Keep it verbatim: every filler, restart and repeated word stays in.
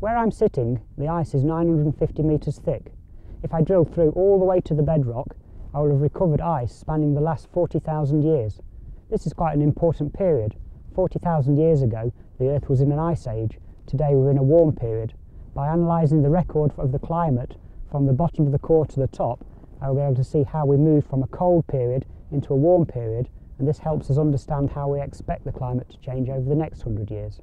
Where I'm sitting, the ice is nine hundred fifty metres thick. If I drilled through all the way to the bedrock, I will have recovered ice spanning the last forty thousand years. This is quite an important period. forty thousand years ago, the Earth was in an ice age. Today we're in a warm period. By analysing the record of the climate from the bottom of the core to the top, I'll be able to see how we moved from a cold period into a warm period, and this helps us understand how we expect the climate to change over the next hundred years.